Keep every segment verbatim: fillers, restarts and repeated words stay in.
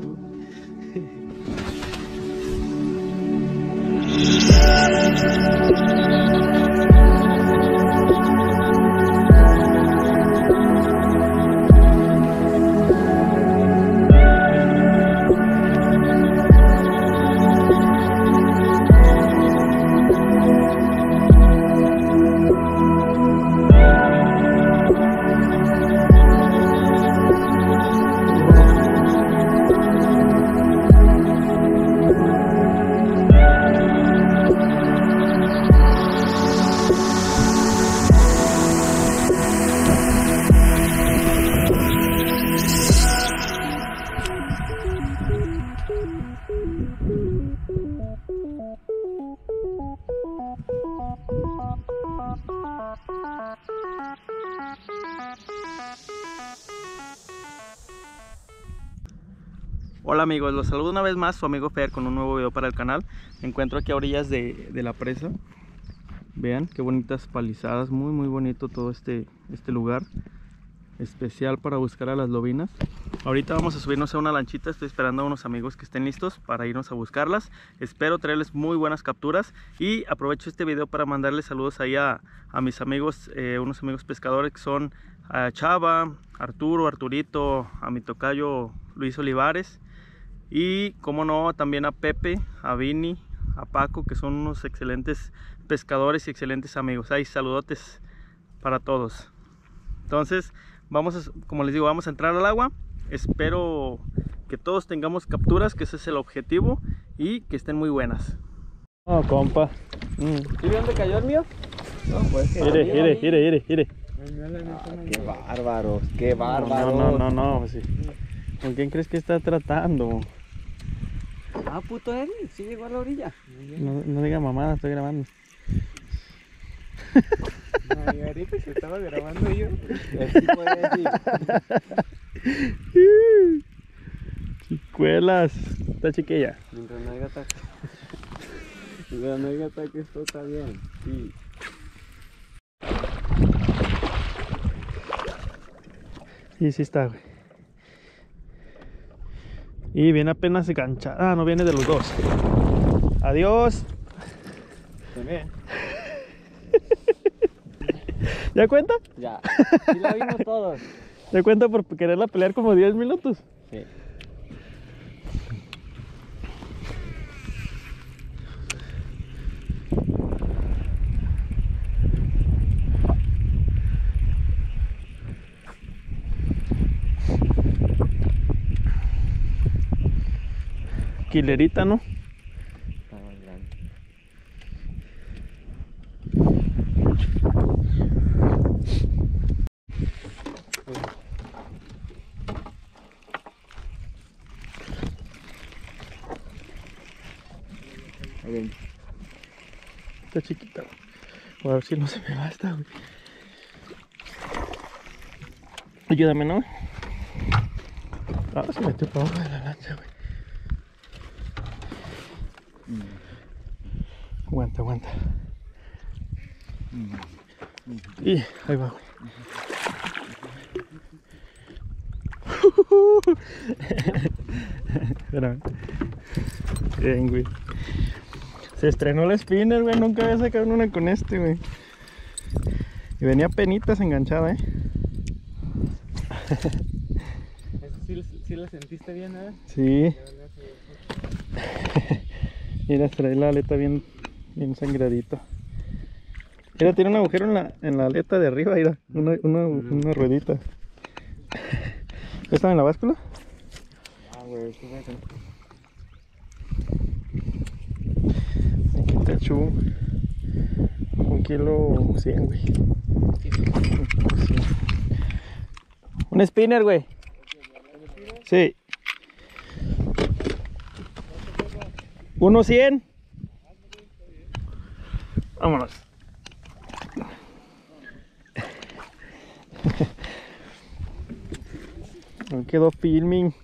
tú. Hola amigos, los saludo una vez más, su amigo Fer con un nuevo video para el canal. Me encuentro aquí a orillas de, de la presa. Vean qué bonitas palizadas, muy muy bonito todo este, este lugar. Especial para buscar a las lobinas. Ahorita vamos a subirnos a una lanchita, estoy esperando a unos amigos que estén listos para irnos a buscarlas. Espero traerles muy buenas capturas y aprovecho este video para mandarles saludos ahí a, a mis amigos, eh, unos amigos pescadores que son a Chava, Arturo, Arturito, a mi tocayo Luis Olivares. Y como no, también a Pepe, a Vini, a Paco, que son unos excelentes pescadores y excelentes amigos. Hay saludotes para todos. Entonces, vamos a, como les digo, vamos a entrar al agua. Espero que todos tengamos capturas, que ese es el objetivo, y que estén muy buenas. Oh, compa. Mm. ¿Sí vio dónde cayó el mío? No, pues que gire, gire, gire, gire, gire. Ah, qué bárbaros, qué bárbaros. No, no, no, no, no sí. ¿Con quién crees que está tratando? Ah, puto él, sí llegó a la orilla. No, no diga mamada, estoy grabando. No, yo ahorita se estaba grabando yo. Así puede decir. Chicuelas, está chiquilla. Mientras no haya ataque. Mientras no haya ataque, esto está bien. Sí. Sí, sí está, güey. Y viene apenas enganchada, ah, no viene de los dos. Adiós. También. ¿Ya cuenta? Ya. Sí la vimos todos. ¿Ya cuenta por quererla pelear como diez minutos? Sí. Quilerita, ¿no? Está muy grande. Okay. Está chiquita. A ver si no se me basta, güey. Ayúdame, ¿no? Ah, se metió para abajo de la lancha, güey. Mm. Aguanta, aguanta. Mm. Mm. Y ahí va, güey. Uh-huh. Espérame. Bien, güey. Se estrenó el spinner, güey. Nunca había sacado una con este, güey. Y venía penitas enganchada, eh. ¿Sí, sí la sentiste bien, eh? Sí. Mira, trae la aleta bien, bien sangradito. Mira, tiene un agujero en la, en la aleta de arriba, mira, una, una, una ruedita. ¿Está en la báscula? Ah, güey, esto es acá. Aquí te echó un kilo cien, güey. Un spinner, güey. Sí. Uno cien. Vámonos. Me quedó filming.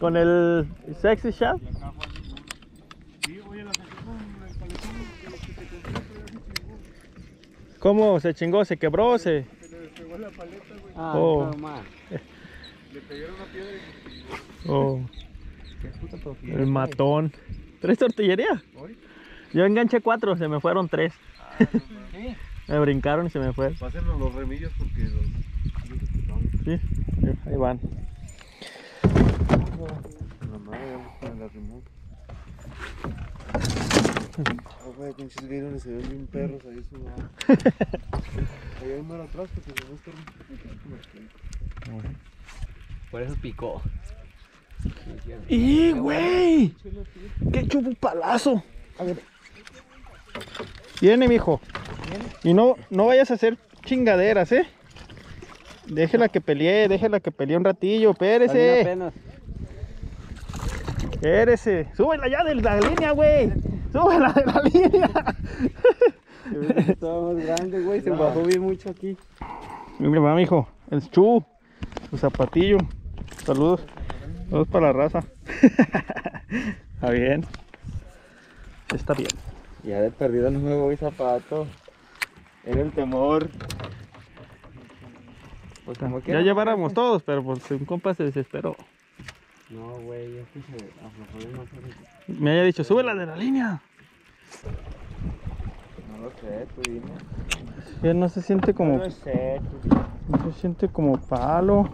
¿Con el sexy chef? ¿Cómo? ¿Se chingó? ¿Se quebró? ¿Se le pegó la paleta, güey? Ah, oh. Normal. Le pegaron una piedra y... Oh. ¿Qué puta tortillería? El matón. ¿Tres tortillerías? Yo enganché cuatro, se me fueron tres. Ah, no, ¿sí? Me brincaron y se me fue. Pásenos los remillos porque los... Sí, ahí van. La madre, vamos con la remote. Oh, güey, pinches gairones, se ven bien perros ahí sudados. Ahí hay un mar atrás porque se muestra un... Por eso picó. ¡Y, güey! ¡Qué chupo palazo! A ver. Viene, mijo. Y no, no vayas a hacer chingaderas, ¿eh? Déjela que pelee, déjela que pelee un ratillo, espérese. Espérese. Súbela ya de la línea, güey. Súbela de la línea. Estaba más grande, güey. Se bajó bien mucho aquí. Mira, mamá, mijo. El chu, su zapatillo. Saludos. Saludos para la raza. Está bien. Está bien. Ya de perdido no me voy zapato. Era el temor. Pues como que ya lleváramos todos, pero pues un compa se desesperó. No, güey, es que se aflojó más. Me haya dicho, súbela de la línea. No lo sé, tú dime. Ya no se siente como... No lo sé, tú dime. No se siente como palo.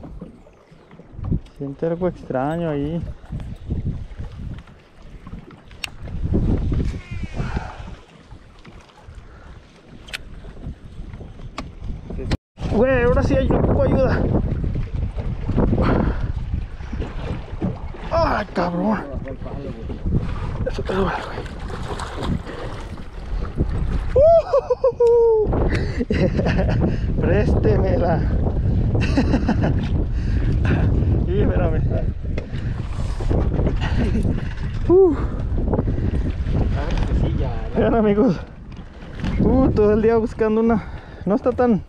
Siente algo extraño ahí. Güey, ahora sí hay un poco de ayuda. ¡Ah, cabrón! Eso te duele, güey. Préstemela. Y espérame. Uh. Vean, amigos. Uh, todo el día buscando una. No está tan...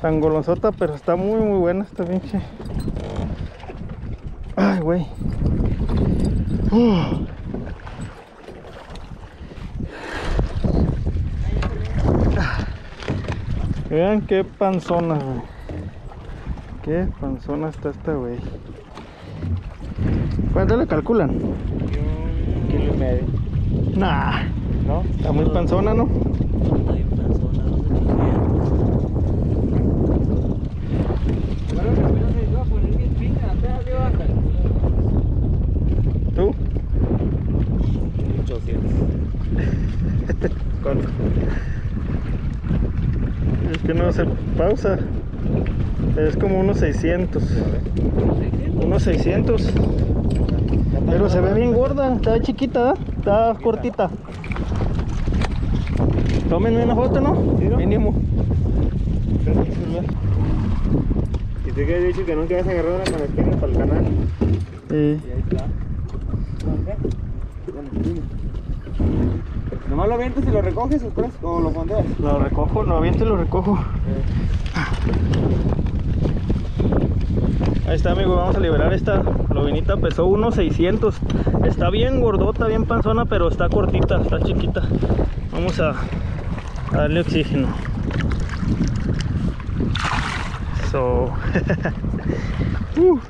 tan golosota, pero está muy muy buena esta pinche. Ay, güey. Uh. Vean qué panzona, güey. Qué panzona está esta, güey. ¿Cuánto le calculan? Un kilo y medio. Nah. ¿No? Está muy panzona, ¿no? ¿Tú? ochocientos. ¿Cuánto? Es que no se pausa. Es como unos seiscientos. Unos seiscientos. Pero se ve bien gorda. Está chiquita, ¿eh? Está cortita. Tómenme una foto, ¿no? Mínimo. Si te había dicho que nunca habías agarrado una con la esquina para el canal. Sí. Y ahí está. Nomás lo avientas y lo recoges o lo fondeas. Lo recojo, lo aviento y lo recojo. Ahí está, amigo, vamos a liberar esta lobinita. Pesó unos seiscientos. Está bien gordota, bien panzona, pero está cortita, está chiquita. Vamos a darle oxígeno. So... uh.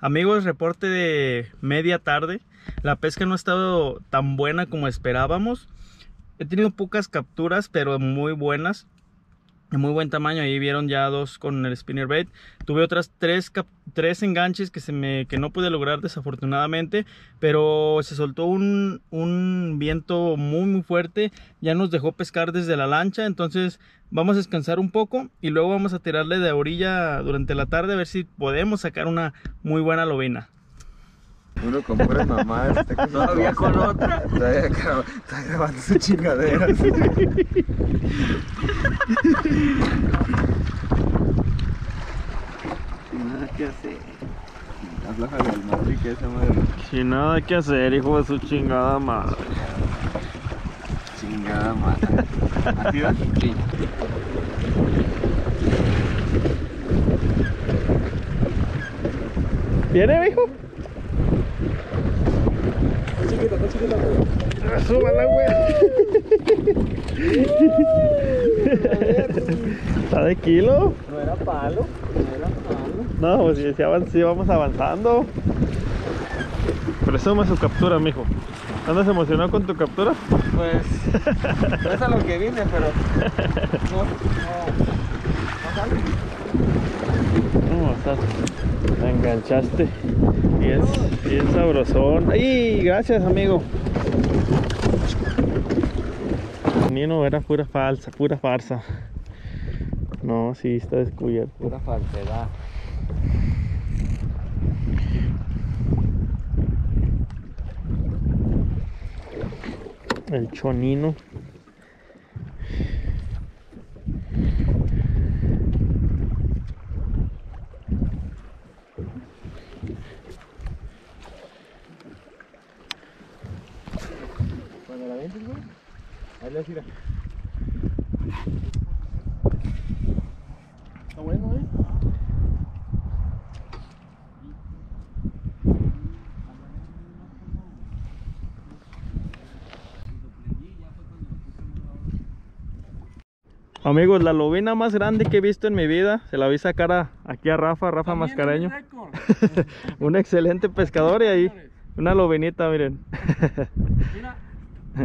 Amigos, reporte de media tarde. La pesca no ha estado tan buena como esperábamos. He tenido pocas capturas, pero muy buenas. de muy buen tamaño. Ahí vieron ya dos con el spinner bait. Tuve otras tres, tres enganches que, se me, que no pude lograr desafortunadamente. Pero se soltó un, un viento muy muy fuerte. Ya nos dejó pescar desde la lancha. Entonces vamos a descansar un poco. Y luego vamos a tirarle de orilla durante la tarde. A ver si podemos sacar una muy buena lobina. Uno con pura mamá. Todavía con otra. Todavía está grabando su chingadera. Sin nada que hacer. Aflájale al madre que esa madre. Sin nada que hacer, hijo de su chingada madre. Chingada madre. ¿Así va? Sí. ¿Viene, mijo? Chiquita, está chiquita. ¡Súbala, güey! ¿Está de kilo? No era palo, no era palo. No, pues si, si vamos avanzando. Presuma su captura, mijo. ¿Andas emocionado con tu captura? Pues, no es a lo que vine, pero... No, no, no, no sale. La enganchaste. Bien, bien sabrosón. ¡Ay! Gracias, amigo. Ni no era pura falsa, pura farsa. No, sí está descubierto. Pura falsedad. El chonino. Ahí le tira. Está bueno, ¿eh? Amigos, la lobina más grande que he visto en mi vida, se la vi sacar a, aquí a Rafa, Rafa Mascareño. Un excelente pescador y ahí una lobinita, miren. Mira.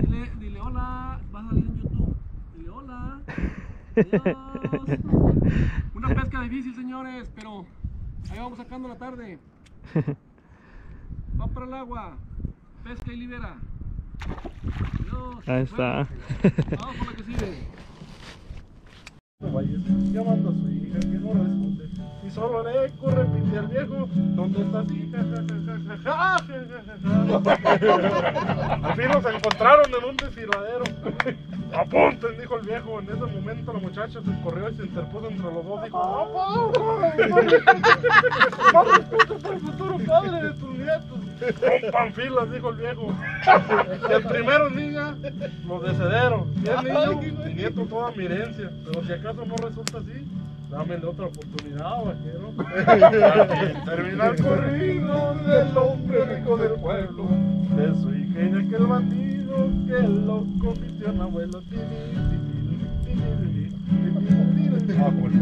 Dile, dile hola, va a salir en YouTube. Dile hola. Adiós. Una pesca difícil, señores, pero ahí vamos sacando la tarde. Va para el agua. Pesca y libera. Adiós. Ahí está. Bueno, vamos con la que sigue. No vayas llamando a su hija que no responde. Y solo le corre pide al viejo. ¿Dónde está así? Al fin nos encontraron en un desfiladero. Apunten, dijo el viejo. En ese momento la muchacha se corrió y se interpuso entre los dos. Dijo: ¡Oh, padre! ¡Vamos juntos al futuro padre de tus nietos! ¡Rompan filas!, dijo el viejo. El primero niña, los decederos. Y el niño, mi nieto, toda mi herencia. Pero si acaso no resulta así, dame otra oportunidad, vaquero. Terminar corrido del hombre rico del pueblo, de su hija y de aquel bandido que lo convirtió en abuelo.